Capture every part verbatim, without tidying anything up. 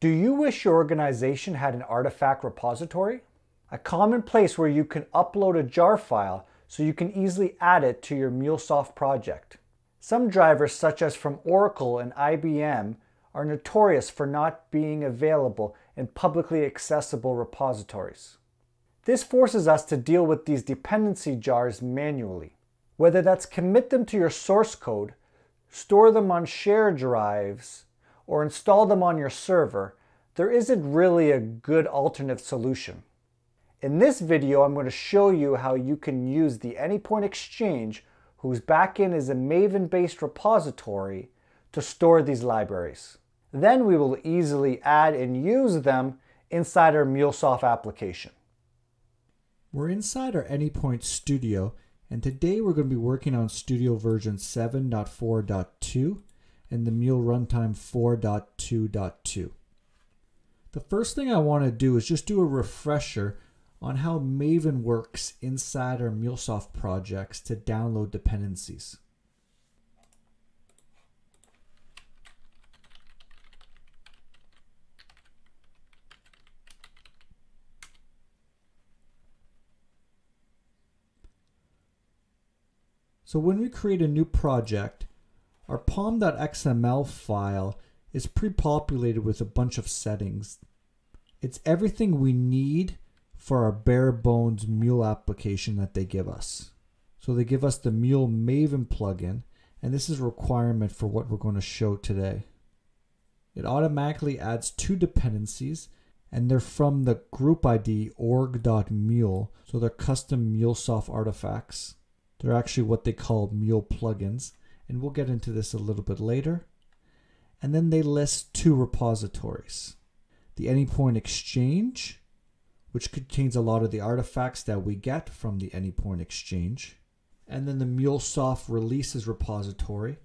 Do you wish your organization had an artifact repository? A common place where you can upload a jar file so you can easily add it to your MuleSoft project. Some drivers, such as from Oracle and I B M, are notorious for not being available in publicly accessible repositories. This forces us to deal with these dependency jars manually. Whether that's commit them to your source code, store them on shared drives, or install them on your server, there isn't really a good alternative solution. In this video, I'm going to show you how you can use the AnyPoint Exchange, whose backend is a Maven-based repository, to store these libraries. Then we will easily add and use them inside our MuleSoft application. We're inside our AnyPoint Studio, and today we're going to be working on Studio version seven point four point two and the Mule runtime four point two point two. The first thing I want to do is just do a refresher on how Maven works inside our MuleSoft projects to download dependencies. So when we create a new project, our pom dot X M L file is pre-populated with a bunch of settings. It's everything we need for our bare bones Mule application that they give us. So they give us the Mule Maven plugin, and this is a requirement for what we're going to show today. It automatically adds two dependencies, and they're from the group I D org.mule, so they're custom MuleSoft artifacts. They're actually what they call Mule plugins, and we'll get into this a little bit later. And then they list two repositories. The AnyPoint Exchange, which contains a lot of the artifacts that we get from the AnyPoint Exchange. And then the MuleSoft Releases repository,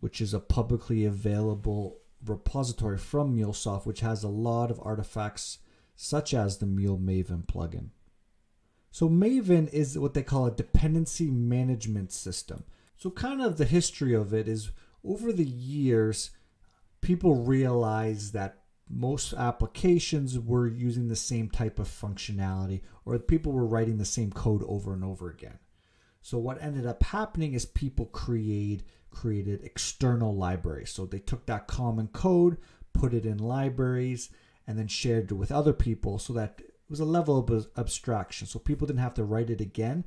which is a publicly available repository from MuleSoft, which has a lot of artifacts such as the Mule Maven plugin. So Maven is what they call a dependency management system. So kind of the history of it is, over the years, people realized that most applications were using the same type of functionality, or people were writing the same code over and over again. So what ended up happening is people create, created external libraries. So they took that common code, put it in libraries, and then shared it with other people so that was a level of abstraction, so people didn't have to write it again.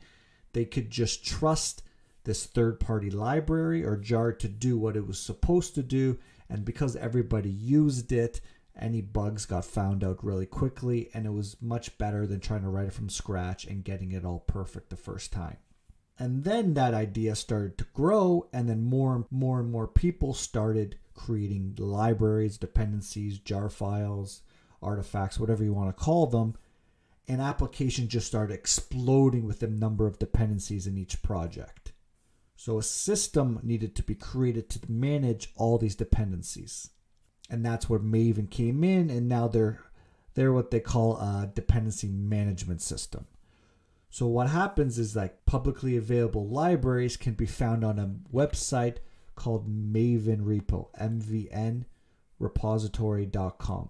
They could just trust this third-party library or jar to do what it was supposed to do, and because everybody used it, any bugs got found out really quickly, and it was much better than trying to write it from scratch and getting it all perfect the first time. And then that idea started to grow, and then more and more and more people started creating libraries, dependencies, jar files, artifacts, whatever you want to call them. An application just started exploding with the number of dependencies in each project. So a system needed to be created to manage all these dependencies. And that's where Maven came in, and now they're, they're what they call a dependency management system. So what happens is, like, publicly available libraries can be found on a website called Maven Repo, M V N repository dot com.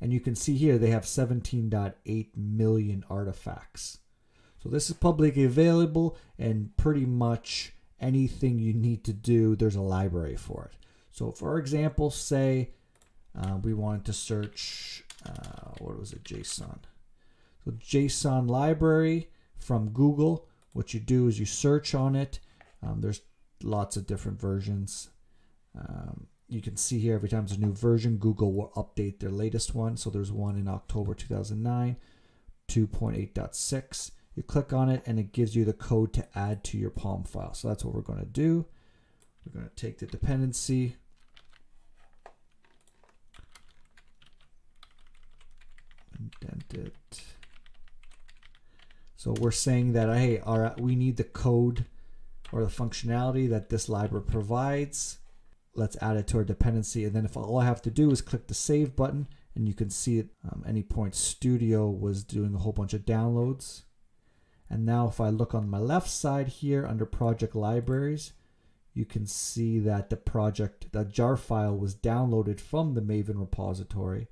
And you can see here they have seventeen point eight million artifacts. So this is publicly available, and pretty much anything you need to do, there's a library for it. So for example, say uh, we wanted to search, uh, what was it, JSON. So JSON library from Google, what you do is you search on it. Um, there's lots of different versions. Um, You can see here every time there's a new version, Google will update their latest one. So there's one in October two thousand nine, two point eight point six. You click on it and it gives you the code to add to your pom file. So that's what we're going to do. We're going to take the dependency. Indent it. So we're saying that, hey, all right, we need the code or the functionality that this library provides. Let's add it to our dependency, and then if all I have to do is click the save button, and you can see it, um, AnyPoint Studio was doing a whole bunch of downloads. And now if I look on my left side here under project libraries, you can see that the project, that jar file was downloaded from the Maven repository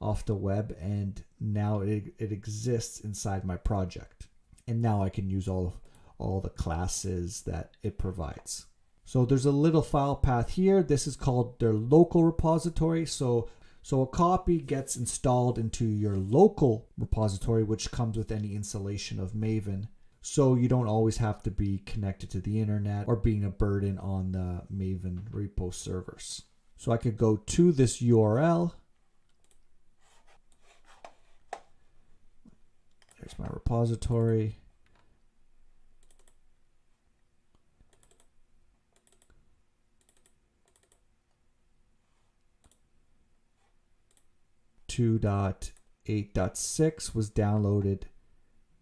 off the web, and now it, it exists inside my project. And now I can use all of all the classes that it provides. So there's a little file path here. This is called their local repository. So, so a copy gets installed into your local repository, which comes with any installation of Maven. So you don't always have to be connected to the internet or being a burden on the Maven repo servers. So I could go to this U R L. There's my repository. two point eight point six was downloaded.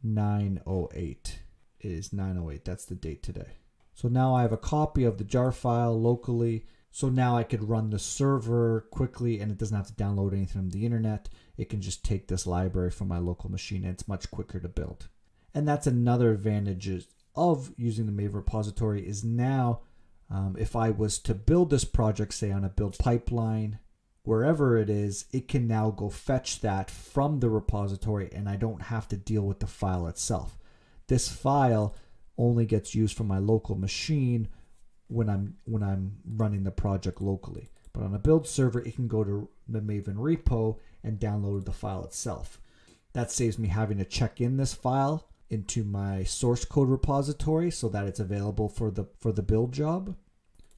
nine oh eight is nine oh eight. That's the date today. So now I have a copy of the jar file locally. So now I could run the server quickly, and it doesn't have to download anything from the internet. It can just take this library from my local machine, and it's much quicker to build. And that's another advantage of using the Maven repository is now um, if I was to build this project, say on a build pipeline, wherever it is, it can now go fetch that from the repository, and I don't have to deal with the file itself. This file only gets used from my local machine when I'm when I'm running the project locally. But on a build server, it can go to the Maven repo and download the file itself. That saves me having to check in this file into my source code repository so that it's available for the for the build job.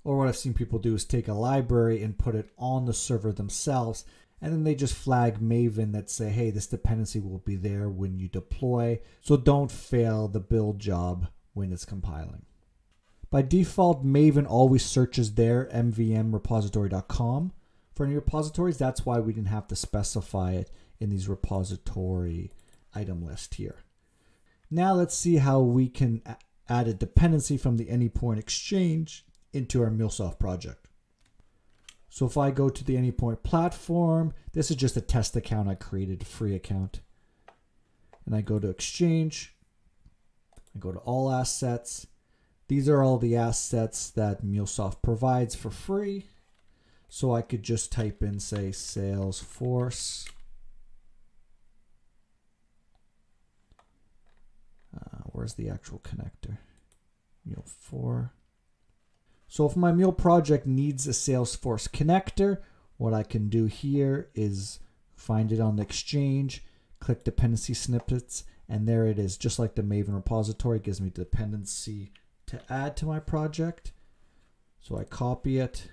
Or what I've seen people do is take a library and put it on the server themselves, and then they just flag Maven that say, hey, this dependency will be there when you deploy. So don't fail the build job when it's compiling. By default, Maven always searches their m v n repository dot com for any repositories. That's why we didn't have to specify it in these repository item list here. Now let's see how we can add a dependency from the AnyPoint Exchange into our MuleSoft project. So if I go to the Anypoint Platform, this is just a test account I created, a free account. And I go to Exchange, I go to All Assets. These are all the assets that MuleSoft provides for free. So I could just type in, say, Salesforce. Uh, where's the actual connector? Mule four. So if my Mule project needs a Salesforce connector, what I can do here is find it on the Exchange, click dependency snippets, and there it is. Just like the Maven repository, it gives me dependency to add to my project. So I copy it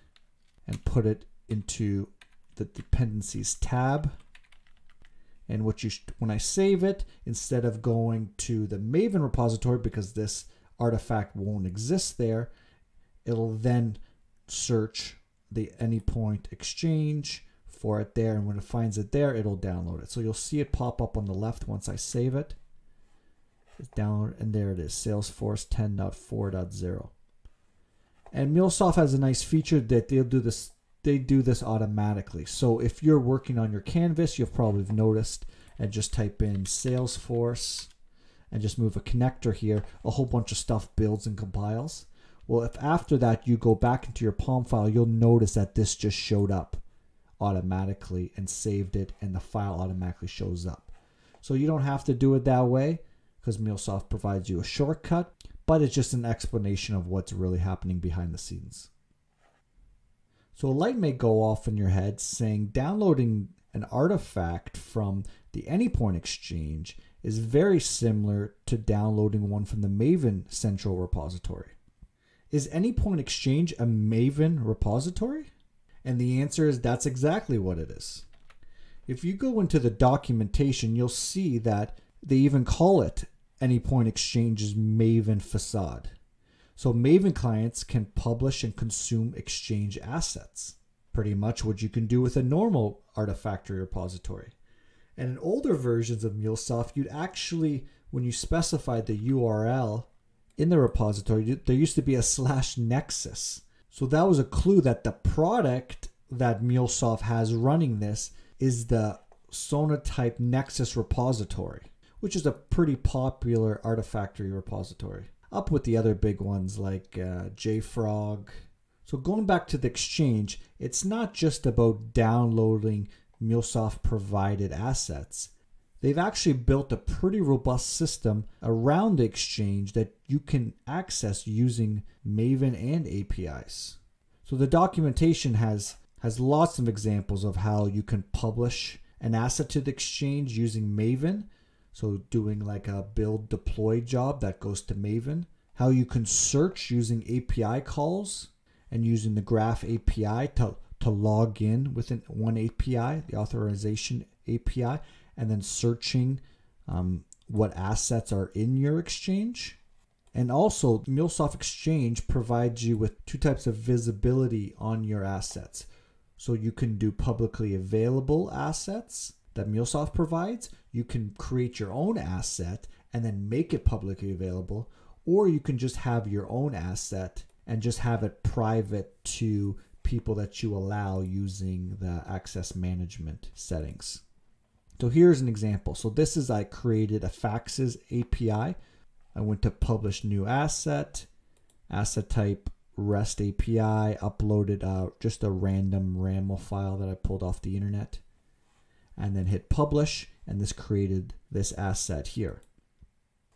and put it into the dependencies tab. And what you when I save it, instead of going to the Maven repository, because this artifact won't exist there, it'll then search the AnyPoint Exchange for it there, and when it finds it there, it'll download it. So you'll see it pop up on the left once I save it. It's download, and there it is, Salesforce ten point four point zero. And MuleSoft has a nice feature that they'll do this, they do this automatically. So if you're working on your canvas, you've probably noticed, and just type in Salesforce and just move a connector here, a whole bunch of stuff builds and compiles. Well, if after that you go back into your pom file, you'll notice that this just showed up automatically and saved it, and the file automatically shows up. So you don't have to do it that way because MuleSoft provides you a shortcut, but it's just an explanation of what's really happening behind the scenes. So a light may go off in your head saying downloading an artifact from the AnyPoint Exchange is very similar to downloading one from the Maven Central Repository. Is AnyPoint Exchange a Maven repository? And the answer is that's exactly what it is. If you go into the documentation, you'll see that they even call it AnyPoint Exchange's Maven facade. So Maven clients can publish and consume Exchange assets, pretty much what you can do with a normal Artifactory repository. And in older versions of MuleSoft, you'd actually, when you specify the U R L, in the repository, there used to be a slash nexus. So that was a clue that the product that MuleSoft has running this is the Sonatype Nexus repository, which is a pretty popular Artifactory repository. up with the other big ones like uh, JFrog. So going back to the Exchange, it's not just about downloading MuleSoft provided assets. They've actually built a pretty robust system around the Exchange that you can access using Maven and A P Is. So the documentation has, has lots of examples of how you can publish an asset to the Exchange using Maven. So doing like a build deploy job that goes to Maven. How you can search using A P I calls and using the Graph A P I to, to log in with an, one A P I, the authorization A P I. And then searching um, what assets are in your Exchange. And also MuleSoft Exchange provides you with two types of visibility on your assets. So you can do publicly available assets that MuleSoft provides. You can create your own asset and then make it publicly available, or you can just have your own asset and just have it private to people that you allow using the access management settings. So here's an example. So this is, I created a faxes A P I. I went to publish new asset, asset type REST A P I, uploaded uh, just a random ramel file that I pulled off the internet, and then hit publish, and this created this asset here.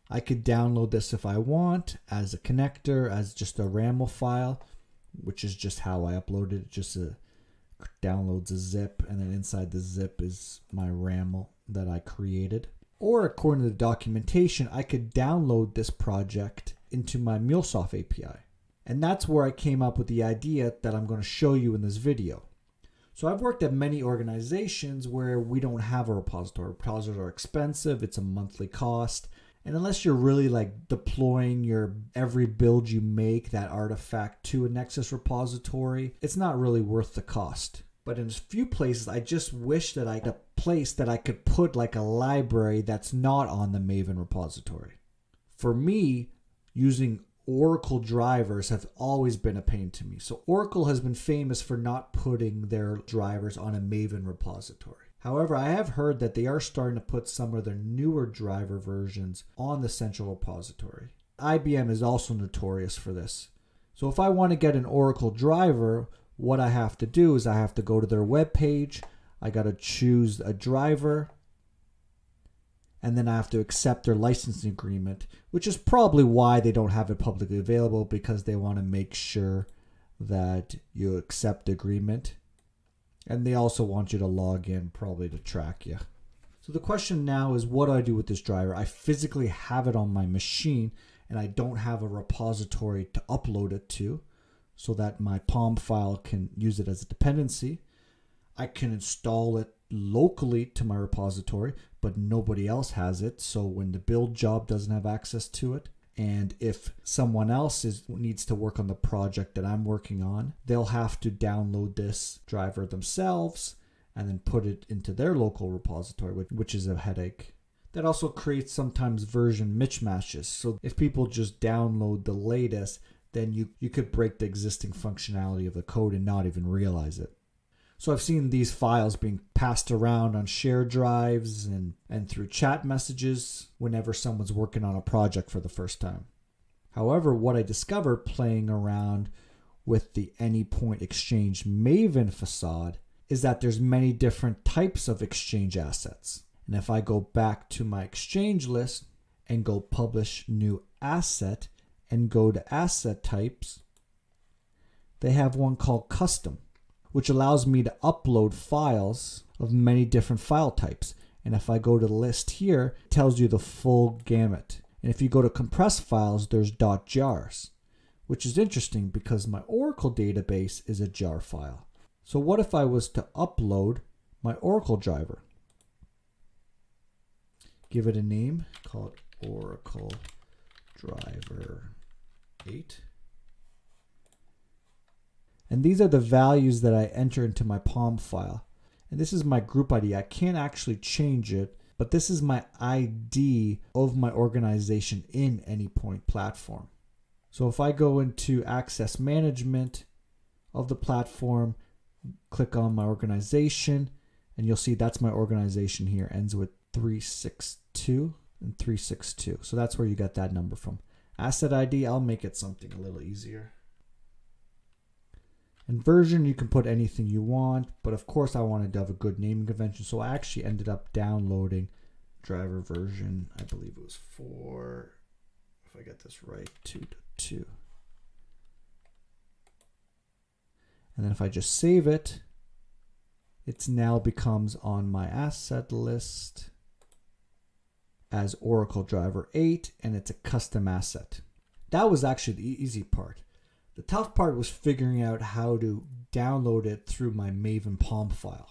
I could download this if I want as a connector, as just a ramel file, which is just how I uploaded it, just a downloads a zip, and then inside the zip is my ramel that I created. Or according to the documentation, I could download this project into my MuleSoft A P I. And that's where I came up with the idea that I'm going to show you in this video. So I've worked at many organizations where we don't have a repository. Repositories are expensive, it's a monthly cost. And unless you're really like deploying your every build you make, that artifact to a Nexus repository, it's not really worth the cost. But in a few places, I just wish that I had a place that I could put like a library that's not on the Maven repository. For me, using Oracle drivers have always been a pain to me. So Oracle has been famous for not putting their drivers on a Maven repository. However, I have heard that they are starting to put some of their newer driver versions on the central repository. I B M is also notorious for this. So if I want to get an Oracle driver, what I have to do is I have to go to their web page, I got to choose a driver, and then I have to accept their licensing agreement, which is probably why they don't have it publicly available, because they want to make sure that you accept the agreement. And they also want you to log in, probably to track you. So the question now is, what do I do with this driver? I physically have it on my machine and I don't have a repository to upload it to so that my pom file can use it as a dependency. I can install it locally to my repository, but nobody else has it. So when the build job doesn't have access to it, and if someone else is, needs to work on the project that I'm working on, they'll have to download this driver themselves and then put it into their local repository, which, which is a headache. That also creates sometimes version mismatches. So if people just download the latest, then you, you could break the existing functionality of the code and not even realize it. So I've seen these files being passed around on share drives and, and through chat messages whenever someone's working on a project for the first time. However, what I discovered playing around with the AnyPoint Exchange Maven facade is that there's many different types of Exchange assets. And if I go back to my Exchange list and go publish new asset and go to asset types, they have one called custom, which allows me to upload files of many different file types. And if I go to the list here, it tells you the full gamut. And if you go to compressed files, there's .jars, which is interesting because my Oracle database is a jar file. So what if I was to upload my Oracle driver? Give it a name, call it Oracle Driver eight. And these are the values that I enter into my pom file. And this is my group I D. I can't actually change it, but this is my I D of my organization in Anypoint Platform. So if I go into access management of the platform, click on my organization, and you'll see that's my organization here. Ends with three six two and three six two. So that's where you got that number from. Asset I D, I'll make it something a little easier. And version, you can put anything you want, but of course I wanted to have a good naming convention, so I actually ended up downloading driver version, I believe it was four, if I get this right, two point two. And then if I just save it, it now becomes on my asset list as Oracle driver eight, and it's a custom asset. That was actually the easy part. The tough part was figuring out how to download it through my Maven P O M file.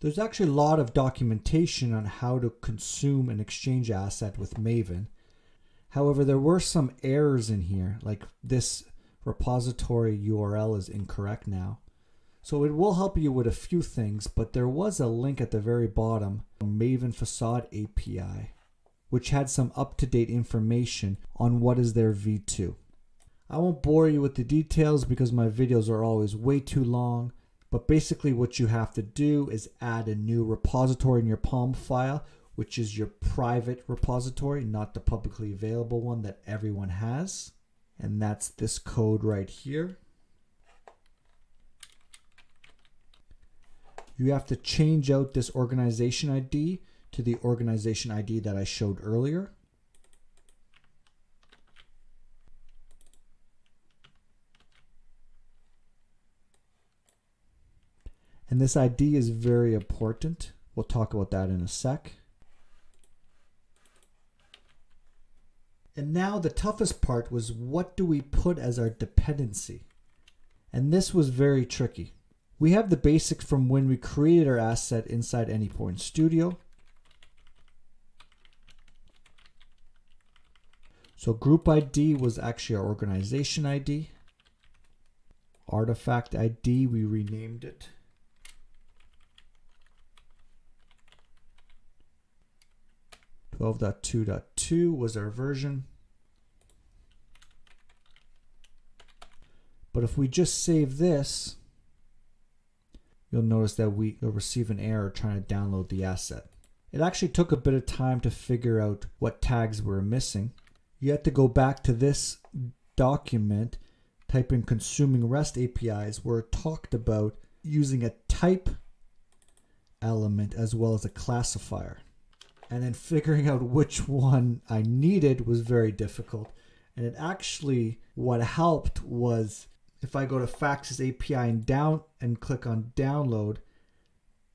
There's actually a lot of documentation on how to consume an Exchange asset with Maven. However, there were some errors in here, like this repository U R L is incorrect now. So it will help you with a few things, but there was a link at the very bottom, Maven Facade A P I, which had some up-to-date information on what is their V two. I won't bore you with the details because my videos are always way too long, but basically what you have to do is add a new repository in your P O M file, which is your private repository, not the publicly available one that everyone has. And that's this code right here. You have to change out this organization I D to the organization I D that I showed earlier. And this I D is very important. We'll talk about that in a sec. And now the toughest part was, what do we put as our dependency? And this was very tricky. We have the basic from when we created our asset inside AnyPoint Studio. So group I D was actually our organization I D. Artifact I D, we renamed it. twelve point two point two was our version. But if we just save this, you'll notice that we will receive an error trying to download the asset. It actually took a bit of time to figure out what tags were missing. You have to go back to this document, type in consuming REST A P Is, where it talked about using a type element as well as a classifier. And then figuring out which one I needed was very difficult. And it actually, what helped was if I go to Faxes A P I and down and click on download,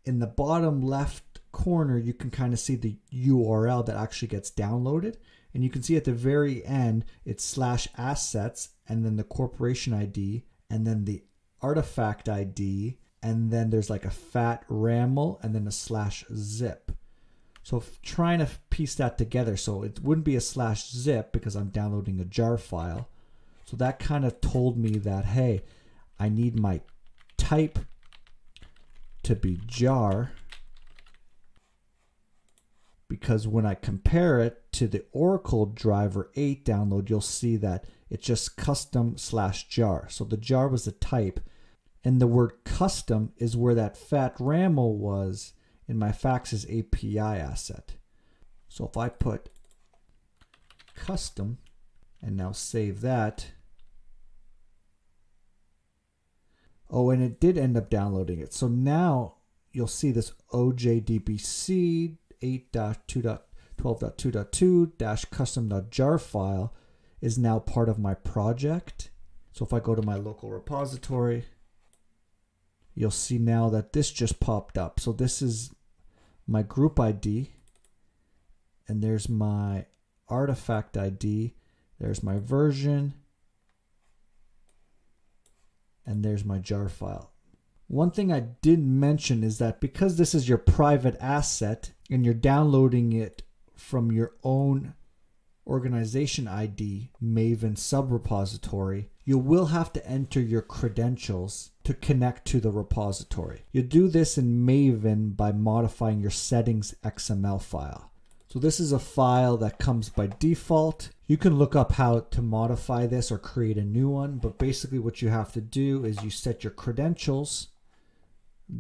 in the bottom left corner, you can kind of see the U R L that actually gets downloaded. And you can see at the very end, it's slash assets, and then the corporation I D, and then the artifact I D, and then there's like a fat RAML, and then a slash zip. So trying to piece that together, so it wouldn't be a slash zip because I'm downloading a jar file. So that kind of told me that, hey, I need my type to be jar, because when I compare it to the Oracle driver eight download, you'll see that it's just custom slash jar. So the jar was the type, and the word custom is where that fat RAML was in my Faxes A P I asset. So if I put custom and now save that. Oh, and it did end up downloading it. So now you'll see this O J D B C eight point twelve point two point two dash custom dot jar file is now part of my project. So if I go to my local repository, you'll see now that this just popped up. So this is my group I D, and there's my artifact I D, there's my version, and there's my jar file. One thing I didn't mention is that because this is your private asset and you're downloading it from your own organization I D Maven subrepository, you will have to enter your credentials to connect to the repository. You do this in Maven by modifying your settings X M L file. So this is a file that comes by default. You can look up how to modify this or create a new one, but basically what you have to do is you set your credentials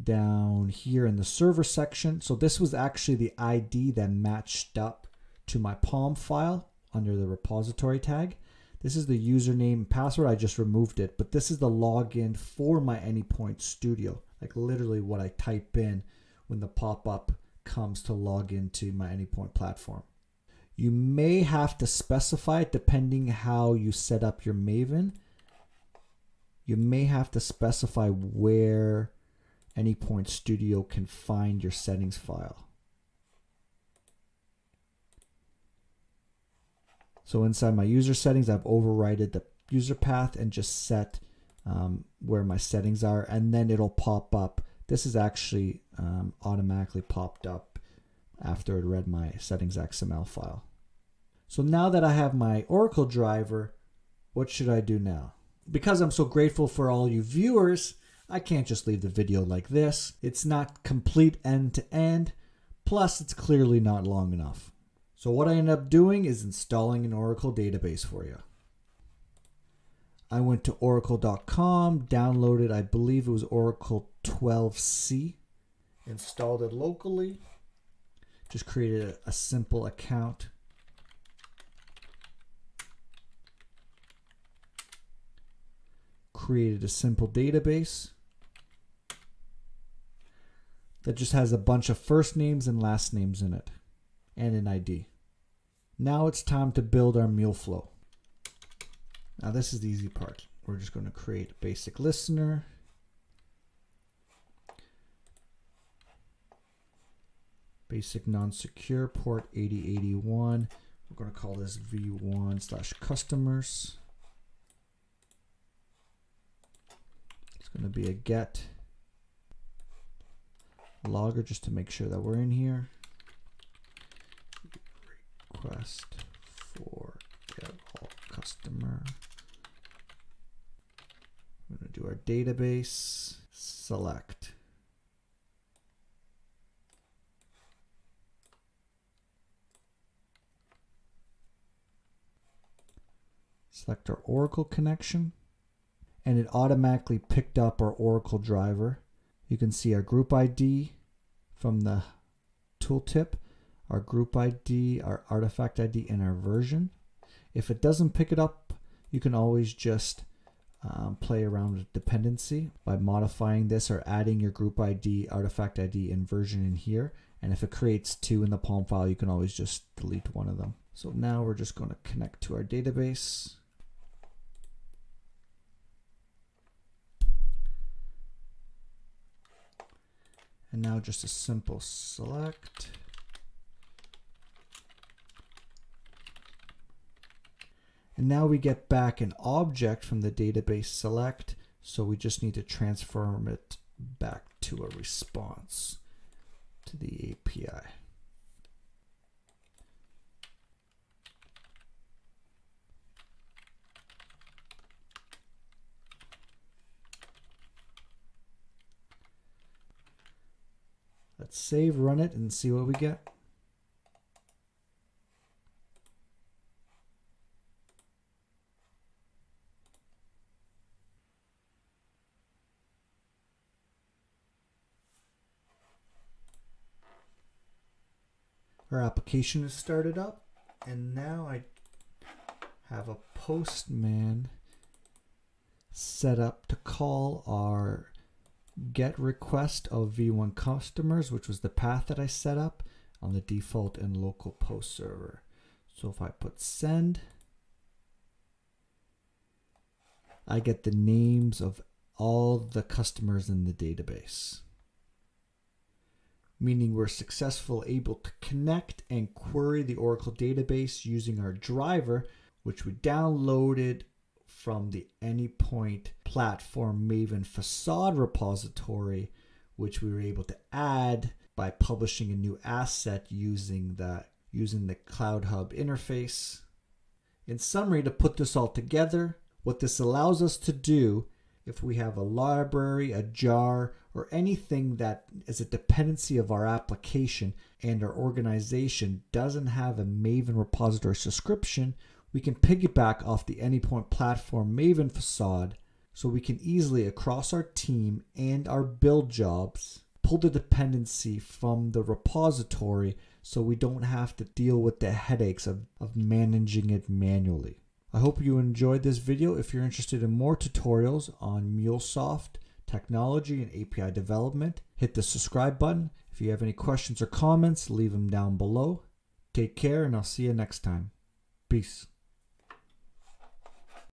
down here in the server section. So this was actually the I D that matched up to my P O M file under the repository tag. This is the username and password. I just removed it, but this is the login for my AnyPoint Studio. Like literally what I type in when the pop-up comes to log into my AnyPoint platform. You may have to specify it depending how you set up your Maven. You may have to specify where AnyPoint Studio can find your settings file. So inside my user settings, I've overridden the user path and just set um, where my settings are, and then it'll pop up. This is actually um, automatically popped up after it read my settings X M L file. So now that I have my Oracle driver, what should I do now? Because I'm so grateful for all you viewers, I can't just leave the video like this. It's not complete end to end. Plus, it's clearly not long enough. So what I end up doing is installing an Oracle database for you. I went to oracle dot com, downloaded, I believe it was Oracle twelve C, installed it locally, just created a, a simple account. Created a simple database that just has a bunch of first names and last names in it and an I D. Now it's time to build our Mule flow. Now this is the easy part. We're just going to create a basic listener. Basic non-secure port eighty eighty-one. We're going to call this v one slash customers. It's going to be a get logger just to make sure that we're in here. Request for get all customer. We're going to do our database select. Select our Oracle connection, and it automatically picked up our Oracle driver. You can see our group I D from the tooltip, our group I D, our artifact I D, and our version. If it doesn't pick it up, you can always just um, play around with dependency by modifying this or adding your group I D, artifact I D, and version in here. And if it creates two in the P O M file, you can always just delete one of them. So now we're just going to connect to our database. And now just a simple select. And now we get back an object from the database select. So we just need to transform it back to a response to the A P I. Let's save, run it, and see what we get. Our application is started up, and now I have a Postman set up to call our get request of v one customers, which was the path that I set up on the default and local post server. So if I put send, I get the names of all the customers in the database, meaning we're successful able to connect and query the Oracle database using our driver, which we downloaded from the Anypoint Platform Maven Facade repository, which we were able to add by publishing a new asset using the, using the CloudHub interface. In summary, to put this all together, what this allows us to do, if we have a library, a jar, or anything that is a dependency of our application and our organization doesn't have a Maven repository subscription, we can piggyback off the Anypoint Platform Maven Facade, so we can easily, across our team and our build jobs, pull the dependency from the repository so we don't have to deal with the headaches of, of managing it manually. I hope you enjoyed this video. If you're interested in more tutorials on MuleSoft, technology, and A P I development, hit the subscribe button. If you have any questions or comments, leave them down below. Take care, and I'll see you next time. Peace.